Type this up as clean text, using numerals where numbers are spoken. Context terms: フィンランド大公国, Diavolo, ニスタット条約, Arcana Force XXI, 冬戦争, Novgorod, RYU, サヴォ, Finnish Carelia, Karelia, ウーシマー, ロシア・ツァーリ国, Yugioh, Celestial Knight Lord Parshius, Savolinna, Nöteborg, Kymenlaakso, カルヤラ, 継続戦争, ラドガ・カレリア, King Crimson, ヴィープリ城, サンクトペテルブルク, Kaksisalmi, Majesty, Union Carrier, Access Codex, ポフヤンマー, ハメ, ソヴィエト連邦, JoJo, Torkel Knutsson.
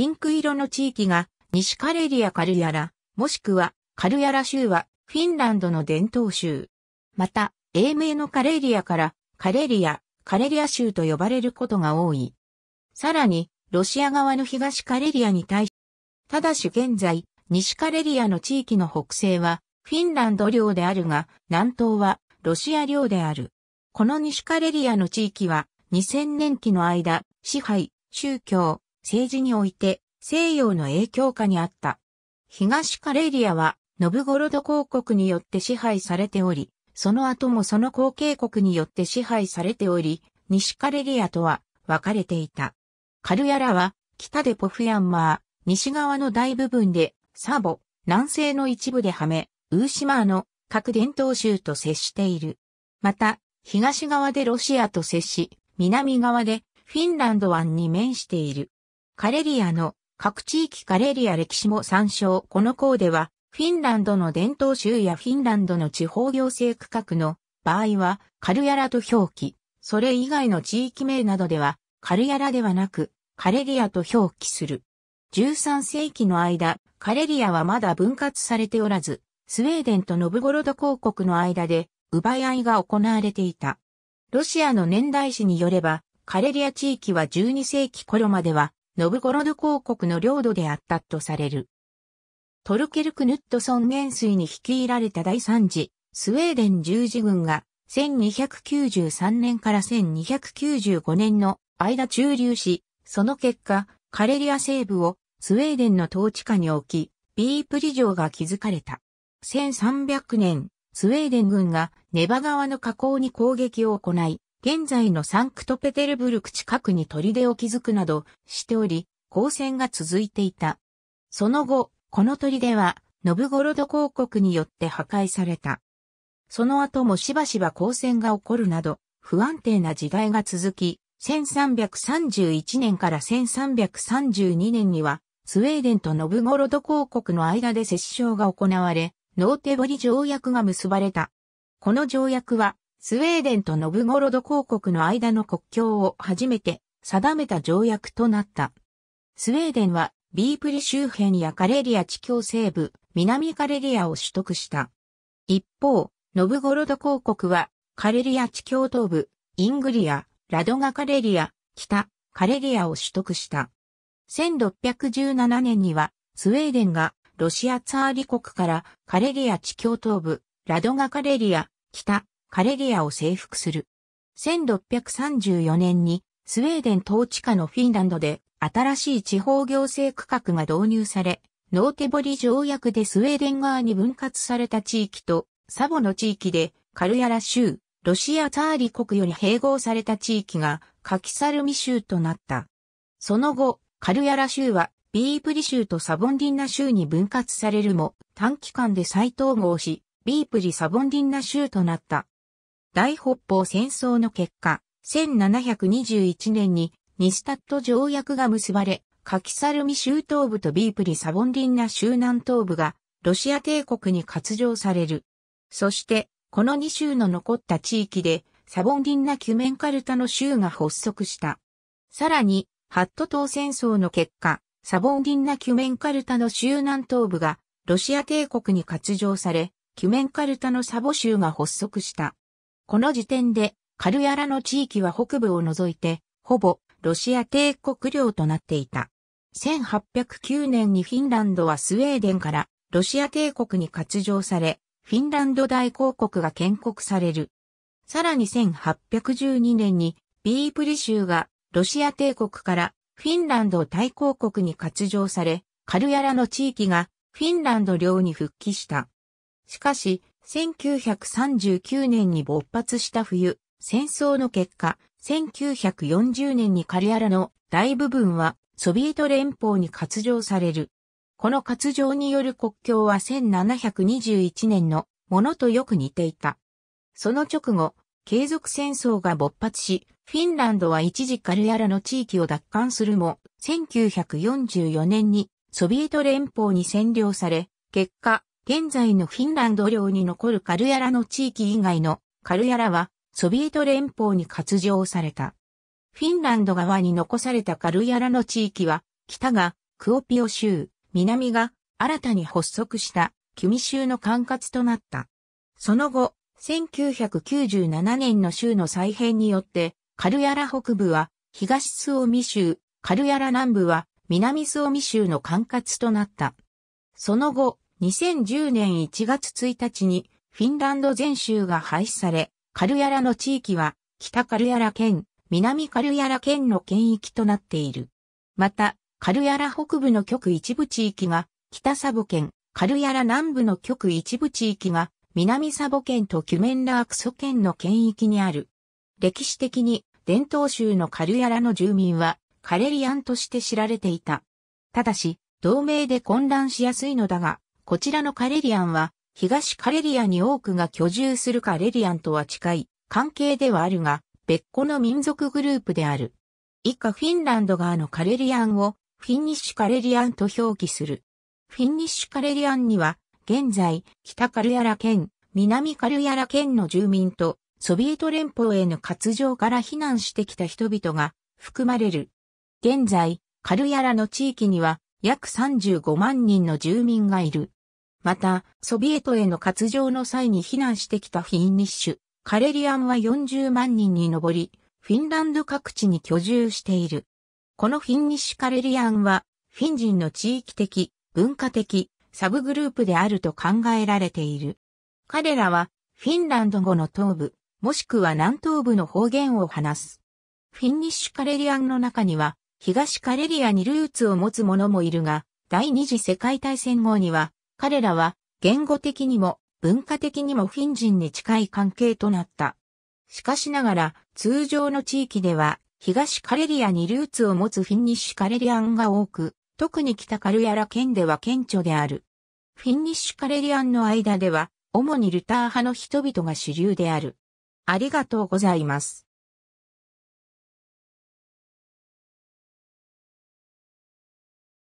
ピンク色の地域が西カレリア・カルヤラ、もしくはカルヤラ州はフィンランドの伝統州。また、英名のカレリアからカレリア州と呼ばれることが多い。さらに、ロシア側の東カレリアに対し、ただし現在、西カレリアの地域の北西はフィンランド領であるが、南東はロシア領である。この西カレリアの地域は2000年期の間、支配、宗教、政治において西洋の影響下にあった。東カレリアはノブゴロド公国によって支配されており、その後もその後継国によって支配されており、西カレリアとは分かれていた。カルヤラは北でポフヤンマー、西側の大部分でサボ、南西の一部でハメ、ウーシマーの各伝統州と接している。また、東側でロシアと接し、南側でフィンランド湾に面している。カレリアの各地域カレリア歴史も参照。この項では、フィンランドの伝統州やフィンランドの地方行政区画の場合は、カルヤラと表記。それ以外の地域名などでは、カルヤラではなく、カレリアと表記する。13世紀の間、カレリアはまだ分割されておらず、スウェーデンとノブゴロド公国の間で奪い合いが行われていた。ロシアの年代史によれば、カレリア地域は12世紀頃までは、ノブゴロド公国の領土であったとされる。トルケル・クヌットソン元帥に率いられた第3次、スウェーデン十字軍が、1293年から1295年の間駐留し、その結果、カレリア西部をスウェーデンの統治下に置き、ビープリ城が築かれた。1300年、スウェーデン軍がネバ川の河口に攻撃を行い、現在のサンクトペテルブルク近くに砦を築くなどしており、交戦が続いていた。その後、この砦はノブゴロド公国によって破壊された。その後もしばしば交戦が起こるなど、不安定な時代が続き、1331年から1332年には、スウェーデンとノブゴロド公国の間で折衝が行われ、ノーテボリ条約が結ばれた。この条約は、スウェーデンとノブゴロド公国の間の国境を初めて定めた条約となった。スウェーデンは、ビープリ周辺やカレリア地境西部、南カレリアを取得した。一方、ノブゴロド公国は、カレリア地境東部、イングリア、ラドガカレリア、北、カレリアを取得した。1617年には、スウェーデンがロシアツァーリ国からカレリア地境東部、ラドガカレリア、北、カレリアを征服する。1634年に、スウェーデン統治下のフィンランドで新しい地方行政区画が導入され、ノーテボリ条約でスウェーデン側に分割された地域と、サボの地域でカルヤラ州、ロシアツァーリ国より併合された地域がカキサルミ州となった。その後、カルヤラ州はビープリ州とサボンディンナ州に分割されるも短期間で再統合し、ビープリサボンディンナ州となった。大北方戦争の結果、1721年にニスタット条約が結ばれ、カキサルミ州東部とビープリサボンディンナ州南東部がロシア帝国に割譲される。そして、この2州の残った地域で、サボンディンナ・キュメンカルタの州が発足した。さらに、ハット島戦争の結果、サボンディンナ・キュメンカルタの州南東部が、ロシア帝国に割譲され、キュメンカルタのサボ州が発足した。この時点で、カルヤラの地域は北部を除いて、ほぼ、ロシア帝国領となっていた。1809年にフィンランドはスウェーデンから、ロシア帝国に割譲され、フィンランド大公国が建国される。さらに1812年にビープリ州がロシア帝国からフィンランド大公国に割譲され、カルヤラの地域がフィンランド領に復帰した。しかし、1939年に勃発した冬、戦争の結果、1940年にカルヤラの大部分はソビエト連邦に割譲される。この割譲による国境は1721年のものとよく似ていた。その直後、継続戦争が勃発し、フィンランドは一時カルヤラの地域を奪還するも、1944年にソビエト連邦に占領され、結果、現在のフィンランド領に残るカルヤラの地域以外のカルヤラはソビエト連邦に割譲された。フィンランド側に残されたカルヤラの地域は、北がクオピオ州、南が新たに発足したキュミ州の管轄となった。その後、1997年の州の再編によって、カルヤラ北部は東スオミ州、カルヤラ南部は南スオミ州の管轄となった。その後、2010年1月1日にフィンランド全州が廃止され、カルヤラの地域は北カルヤラ県、南カルヤラ県の県域となっている。また、カルヤラ北部の極一部地域が北サボ県、カルヤラ南部の極一部地域が南サボ県とキュメンラークソ県の県域にある。歴史的に伝統州のカルヤラの住民はカレリアンとして知られていた。ただし、同盟で混乱しやすいのだが、こちらのカレリアンは東カレリアに多くが居住するカレリアンとは近い関係ではあるが、別個の民族グループである。以下フィンランド側のカレリアンをフィンニッシュカレリアンと表記する。フィンニッシュカレリアンには現在北カルヤラ県、南カルヤラ県の住民とソビエト連邦への割譲から避難してきた人々が含まれる。現在カルヤラの地域には約35万人の住民がいる。また、ソビエトへの割譲の際に避難してきたフィンニッシュカレリアンは40万人に上り、フィンランド各地に居住している。このフィンニッシュカレリアンは、フィン人の地域的、文化的、サブグループであると考えられている。彼らは、フィンランド語の東部、もしくは南東部の方言を話す。フィンニッシュカレリアンの中には、東カレリアにルーツを持つ者もいるが、第二次世界大戦後には、彼らは、言語的にも、文化的にもフィン人に近い関係となった。しかしながら、通常の地域では、東カレリアにルーツを持つフィンニッシュカレリアンが多く、特に北カルヤラ県では顕著である。フィンニッシュカレリアンの間では、主にルター派の人々が主流である。ありがとうございます。